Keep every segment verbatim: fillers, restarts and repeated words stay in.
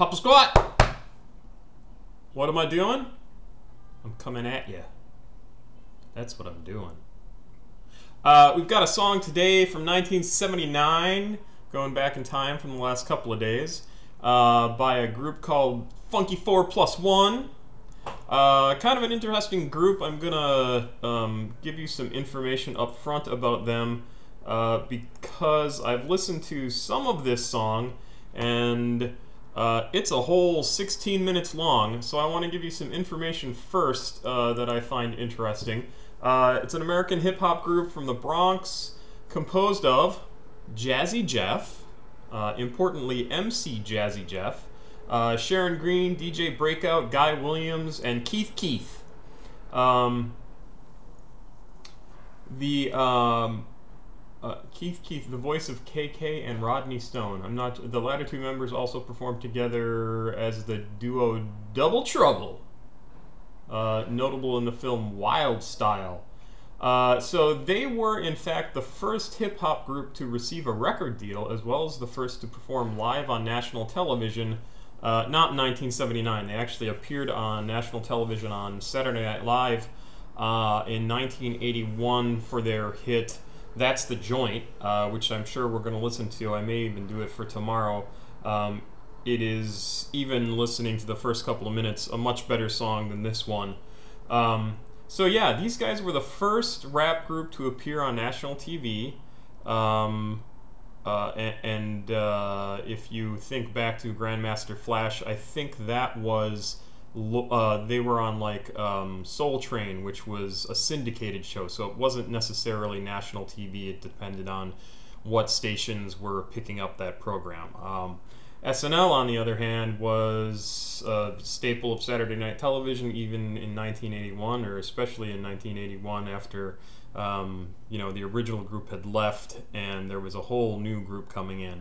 Papa Squat! What am I doing? I'm coming at ya. That's what I'm doing. Uh, we've got a song today from nineteen seventy-nine, going back in time from the last couple of days, uh, by a group called Funky four plus one. Uh, kind of an interesting group. I'm gonna um, give you some information up front about them uh, because I've listened to some of this song and uh, it's a whole sixteen minutes long, so I want to give you some information first uh, that I find interesting. Uh, it's an American hip-hop group from the Bronx composed of Jazzy Jeff, uh, importantly M C Jazzy Jeff, Uh, Sharon Green, D J Breakout, Guy Williams, and Keith Keith. Um, the um, uh, Keith Keith, the voice of K K and Rodney Stone. I'm not. The latter two members also performed together as the duo Double Trouble, uh, notable in the film Wild Style. Uh, so they were, in fact, the first hip hop group to receive a record deal, as well as the first to perform live on national television. Uh, not in nineteen seventy-nine. They actually appeared on national television on Saturday Night Live uh, in nineteen eighty-one for their hit That's the Joint, uh, which I'm sure we're going to listen to. I may even do it for tomorrow. Um, it is, even listening to the first couple of minutes, a much better song than this one. Um, so yeah, these guys were the first rap group to appear on national T V. Um, Uh, and uh, if you think back to Grandmaster Flash, I think that was, uh, they were on like um, Soul Train, which was a syndicated show, so it wasn't necessarily national T V, it depended on what stations were picking up that program. Um, S N L, on the other hand, was a staple of Saturday night television even in nineteen eighty-one, or especially in nineteen eighty-one after Um, you know, the original group had left and there was a whole new group coming in.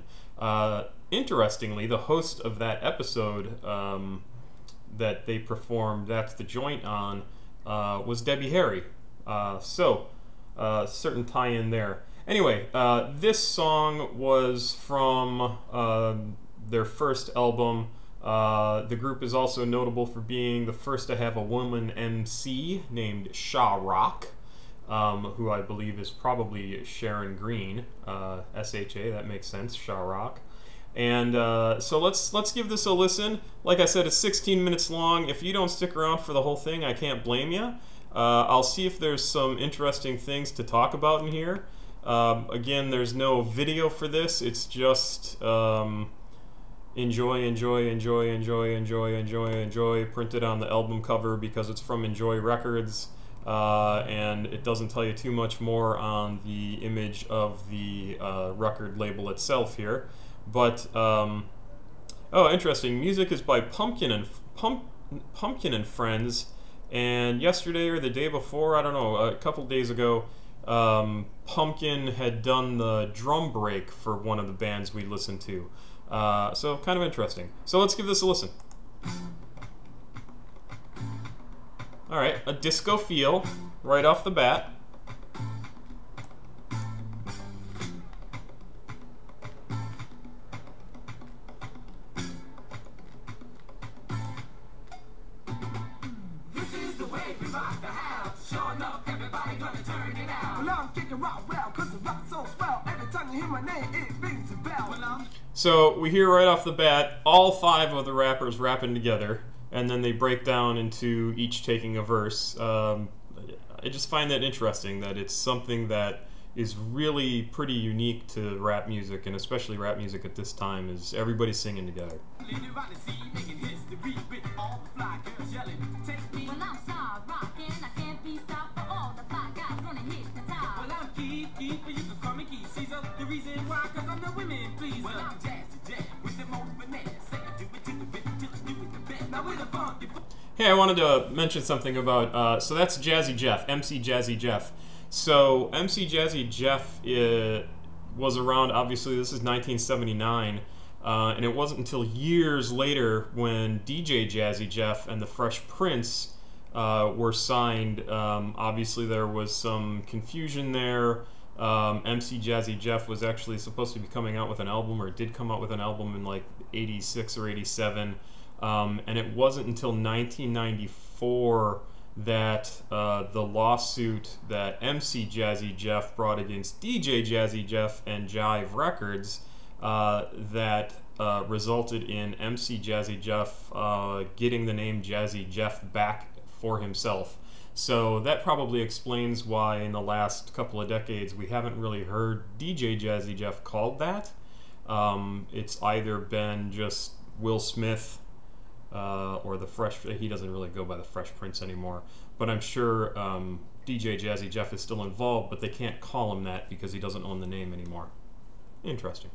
Uh, interestingly, the host of that episode um, that they performed That's the Joint on uh, was Debbie Harry. Uh, so, uh, certain tie-in there. Anyway, uh, this song was from uh, their first album. Uh, the group is also notable for being the first to have a woman M C named Sha-Rock. Um, who I believe is probably Sharon Green, uh, S H A, that makes sense, Sha-Rock. And uh, so let's let's give this a listen. Like I said, it's sixteen minutes long. If you don't stick around for the whole thing, I can't blame you. Uh, I'll see if there's some interesting things to talk about in here. Um, again, there's no video for this. It's just um, enjoy, enjoy, enjoy, enjoy, enjoy, enjoy, enjoy, printed on the album cover because it's from Enjoy Records. Uh, and it doesn't tell you too much more on the image of the uh, record label itself here, but um, oh, interesting. Music is by Pumpkin and Pump, Pumpkin and Friends. And yesterday or the day before, I don't know, a couple days ago, um, Pumpkin had done the drum break for one of the bands we listened to. Uh, so kind of interesting. So let's give this a listen. All right, a disco feel right off the bat. This is the way we rock the house. Sure enough, everybody gonna turn it out. Well, I'm kicking rock well, cause it rocks so swell. Every time you hear my name, it rings a bell. So we hear right off the bat, all five of the rappers rapping together. And then they break down into each taking a verse. Um, I just find that interesting, that it's something that is really pretty unique to rap music, and especially rap music at this time, is everybody singing together. Hey, I wanted to mention something about, uh, so that's Jazzy Jeff, M C Jazzy Jeff. So M C Jazzy Jeff uh, was around, obviously, this is nineteen seventy-nine, uh, and it wasn't until years later when D J Jazzy Jeff and the Fresh Prince uh, were signed. Um, obviously, there was some confusion there. Um, M C Jazzy Jeff was actually supposed to be coming out with an album, or did come out with an album in like eighty-six or eighty-seven, um, and it wasn't until nineteen ninety-four that uh, the lawsuit that M C Jazzy Jeff brought against D J Jazzy Jeff and Jive Records uh, that uh, resulted in M C Jazzy Jeff uh, getting the name Jazzy Jeff back for himself. So that probably explains why in the last couple of decades we haven't really heard D J Jazzy Jeff called that. Um, it's either been just Will Smith uh, or the Fresh, he doesn't really go by the Fresh Prince anymore, but I'm sure um, D J Jazzy Jeff is still involved, but they can't call him that because he doesn't own the name anymore. Interesting.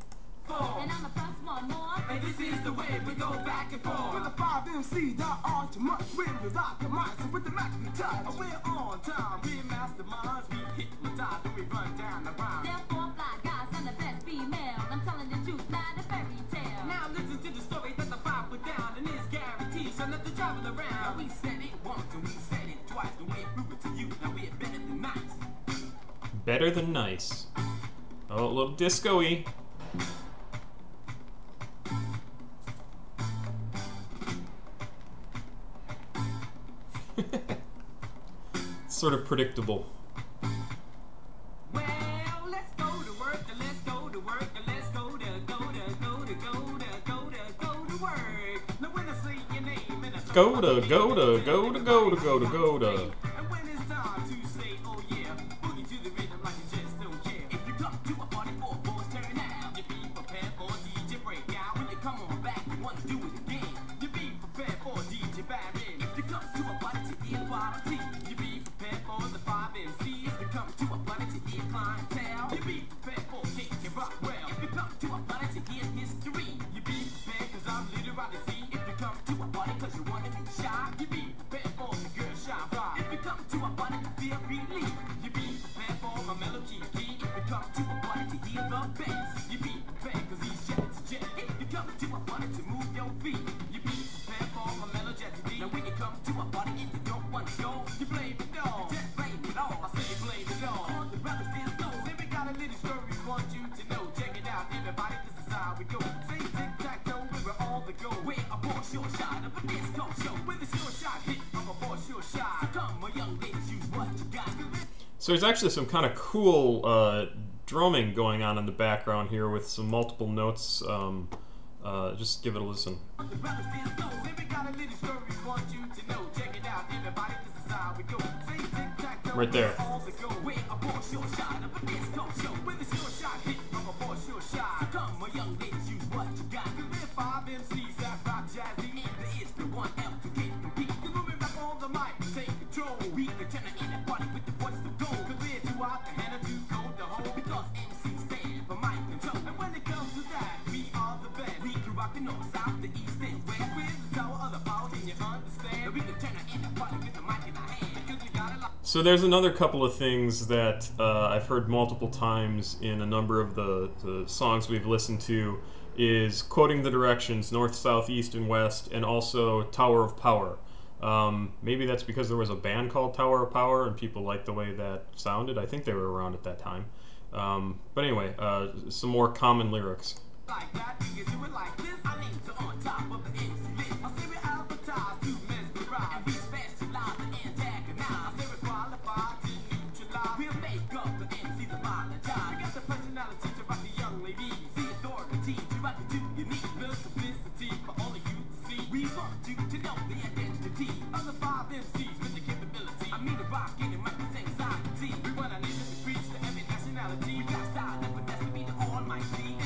And I'm a plus one more. And this is the way we go back and forth. With the five M C, there aren't too much. We're the rock and mice, and with the max we touch. We're on time, we masterminds. We hypnotize and we run down the rhyme. They're four fly guys and the best females. I'm telling the truth, not a fairy tale. Now listen to the story that the five put down. And it's guaranteed, so let the travel around. Now we said it once and we said it twice. The way we were to you, now we're better than nice. Better than nice. Oh, a little disco-y. Sort of predictable. Well, let's go to work, let's go to work, let's go to go to go to go to go to go to work. Now when I say your name and I go to go to go to go to go to go to. And when it's time to say oh yeah, boogie to the rhythm like you just don't care. If you come to a party for boys turn out, you be prepared for D J Breakout. When you come on back, you want to do it again. You be prepared for D J Barry. If you come to a party to eat party, you be for the five M Cs to come to a planet to hear clientele. You be prepared for King and Rockwell. If you come to a planet to hear history, you be prepared cause I'm literally Z. If you come to a party cause you wanna be shy, you be prepared for the girl Sha-Rock. If you come to a party to feel relief, you be prepared for my melody key. If you come to a party to hear the bass, you be prepared cause he's jet to jet. If you come to a party to move your feet, you be prepared for my melody key. Now when you come to a party if you don't want to go, you blame the dog. So there's actually some kind of cool uh, drumming going on in the background here with some multiple notes. Um, uh, just give it a listen. Right there. So there's another couple of things that uh, I've heard multiple times in a number of the, the songs we've listened to, is quoting the directions north, south, east, and west, and also Tower of Power. Um, maybe that's because there was a band called Tower of Power and people liked the way that sounded. I think they were around at that time. Um, but anyway, uh, some more common lyrics. Like that, you do it like this. I mean, so on top of the M C list. I say we advertise to mesmerize, and we specialize in antagonize. I say we qualify to neutralize. We'll make up the M Cs apologize. We got the personality to rock the young ladies, the authority to rock the two unique, the simplicity for all of you to see. We want you to know the identity of the five M Cs with the capability. I mean, the rock in the microphone anxiety. We want our neighbors to preach to every nationality. We got style that would have to be the almighty.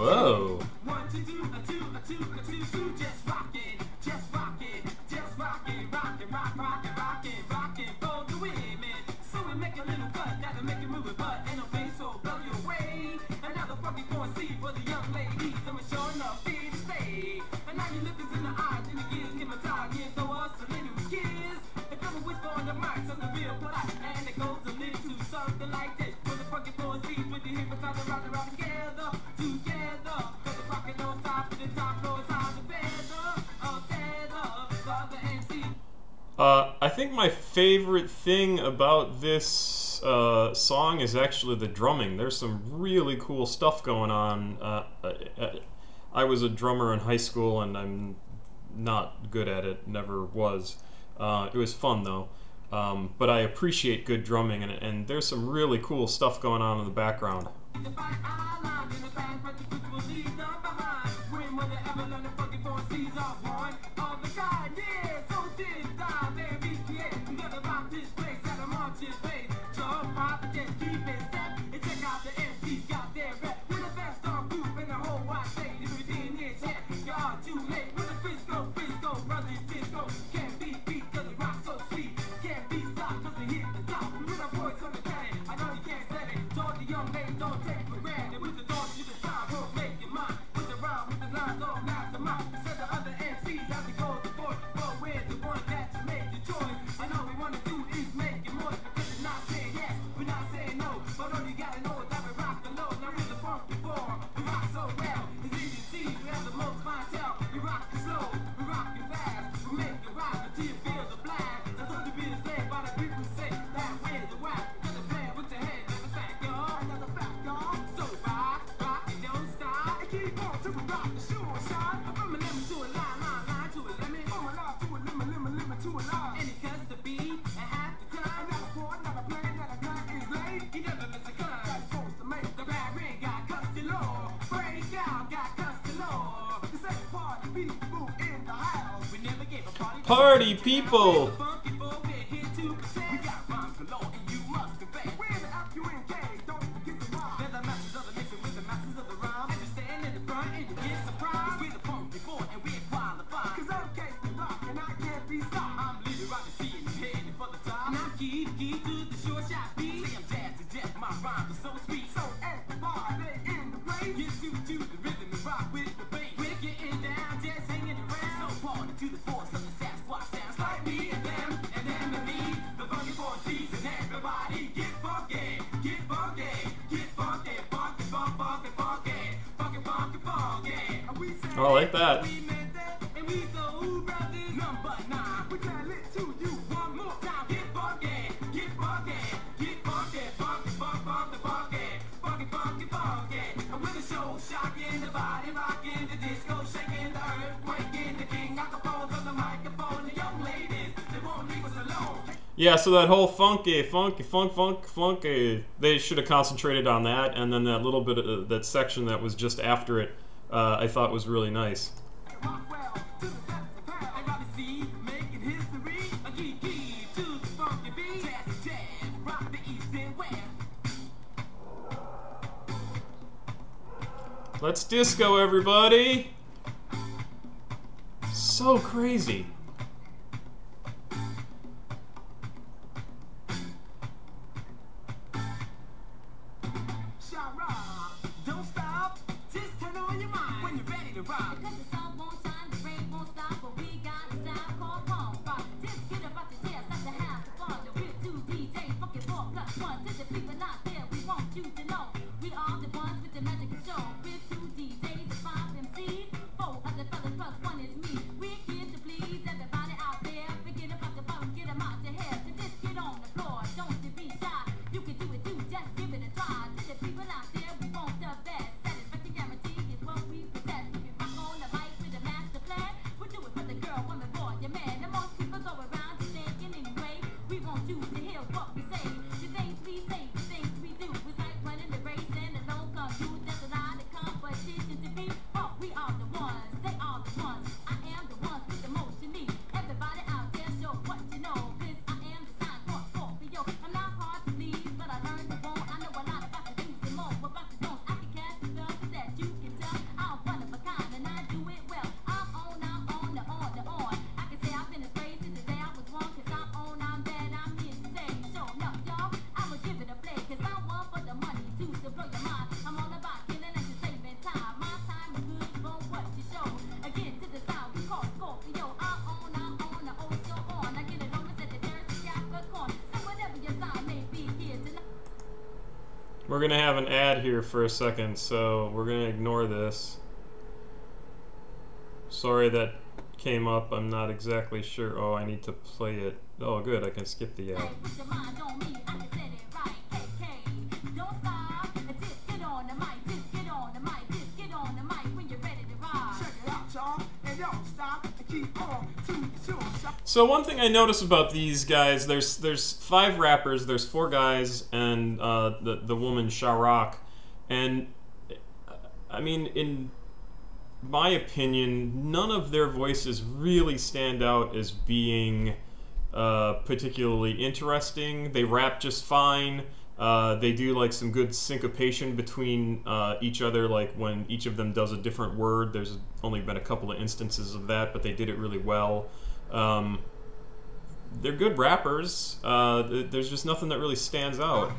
Whoa. Something like this, with the funky four C's, with the hip and the rock and rock and Uh, I think my favorite thing about this uh, song is actually the drumming. There's some really cool stuff going on. Uh, I, I was a drummer in high school, and I'm not good at it, never was. Uh, it was fun, though. Um, but I appreciate good drumming, and, and there's some really cool stuff going on in the background. Party people! I like that. Yeah, so that whole funky, funky, funk, funk, funky, they should have concentrated on that, and then that little bit of that section that was just after it. Uh, I thought was really nice. Let's disco, everybody! So crazy. We're gonna have an ad here for a second, so we're gonna ignore this. Sorry that came up. I'm not exactly sure. Oh, I need to play it. Oh, good. I can skip the ad. So one thing I notice about these guys, there's there's five rappers, there's four guys, and uh, the the woman Sha-Rock, and I mean, in my opinion, none of their voices really stand out as being uh, particularly interesting. They rap just fine. Uh, they do like some good syncopation between uh, each other, like when each of them does a different word. There's only been a couple of instances of that, but they did it really well. Um, they're good rappers. Uh, th there's just nothing that really stands out.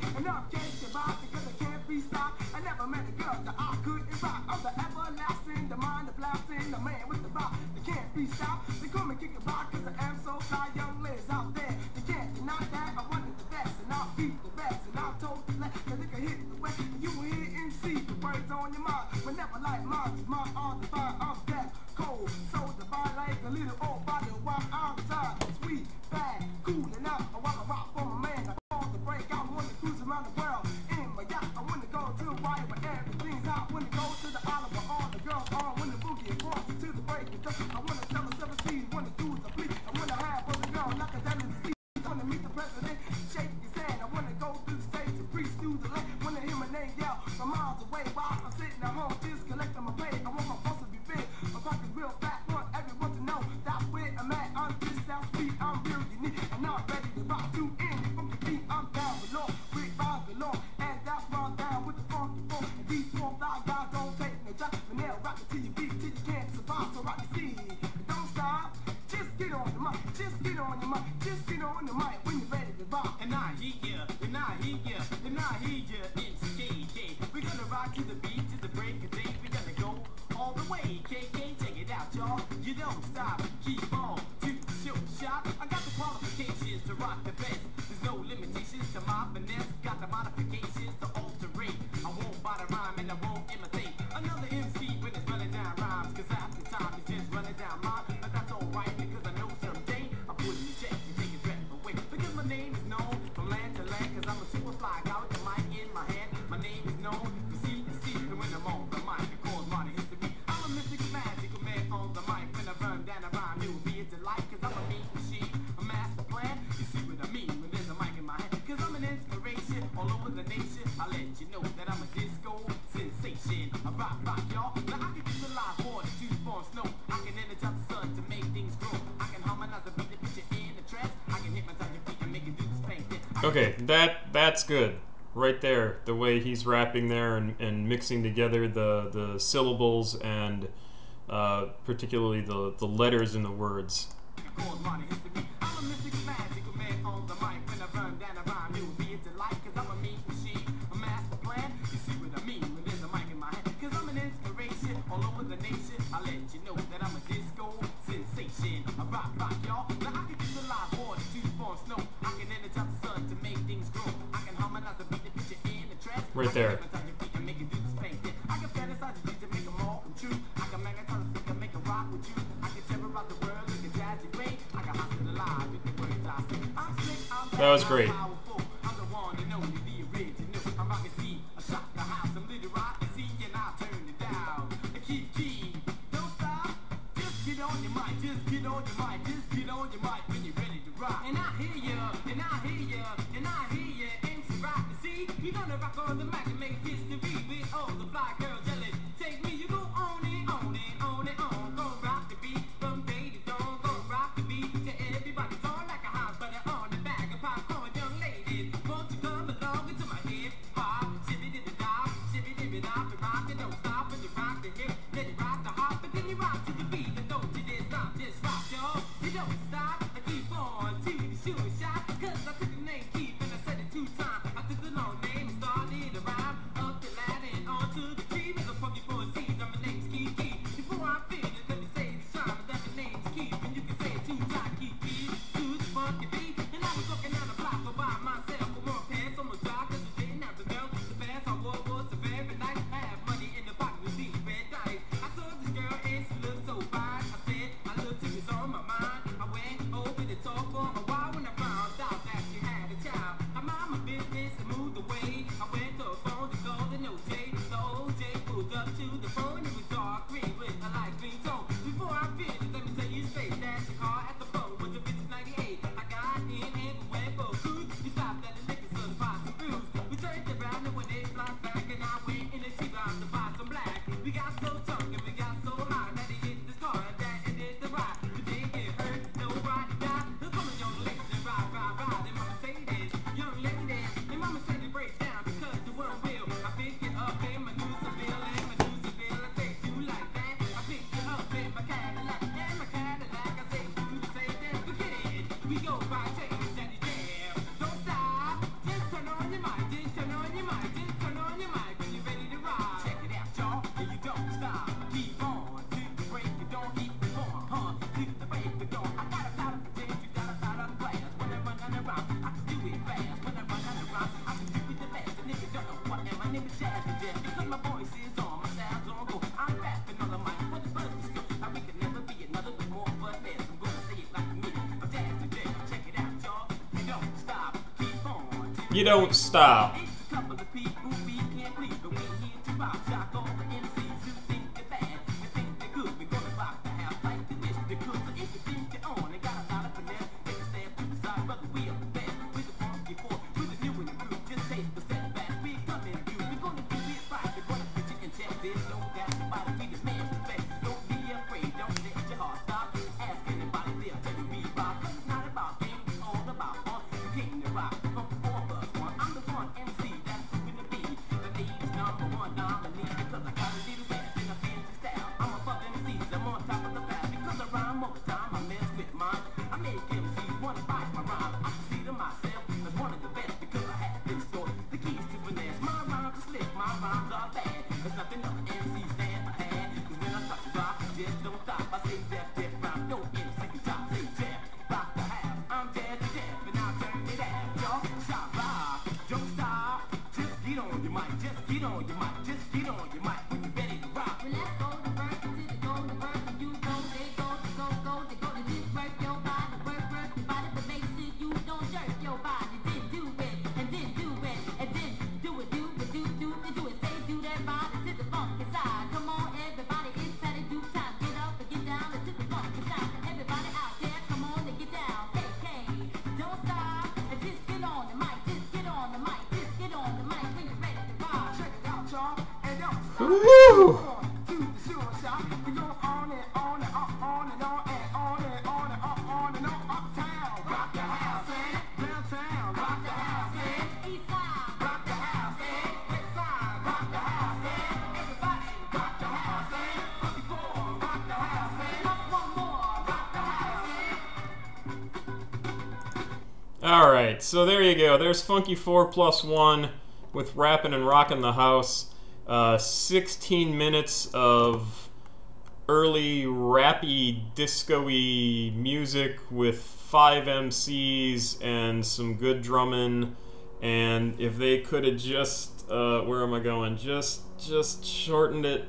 Okay, that that's good, right there. The way he's rapping there and, and mixing together the the syllables and uh, particularly the the letters in the words. Right there. That was great. You don't stop. Alright, so there you go. There's Funky four plus one with Rappin' and Rockin' the House. Uh, sixteen minutes of early rappy, disco-y music with five M Cs and some good drumming. And if they could have just, uh, where am I going? Just, just shortened it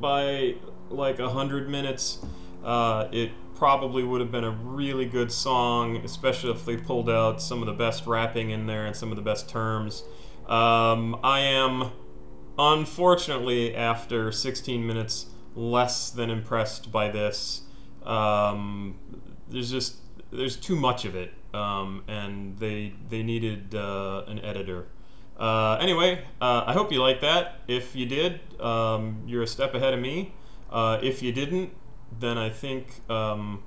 by like a hundred minutes. Uh, it probably would have been a really good song, especially if they pulled out some of the best rapping in there and some of the best terms. Um, I am, unfortunately, after sixteen minutes, less than impressed by this. Um, there's just there's too much of it, um, and they they needed uh, an editor. Uh, anyway, uh, I hope you liked that. If you did, um, you're a step ahead of me. Uh, if you didn't, then I think um,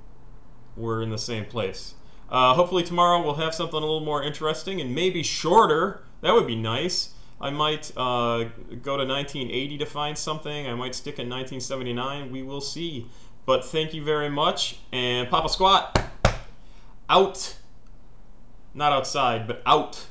we're in the same place. Uh, hopefully tomorrow we'll have something a little more interesting and maybe shorter. That would be nice. I might uh, go to nineteen eighty to find something. I might stick in nineteen seventy-nine. We will see. But thank you very much. And Papa Squat, out. Not outside, but out.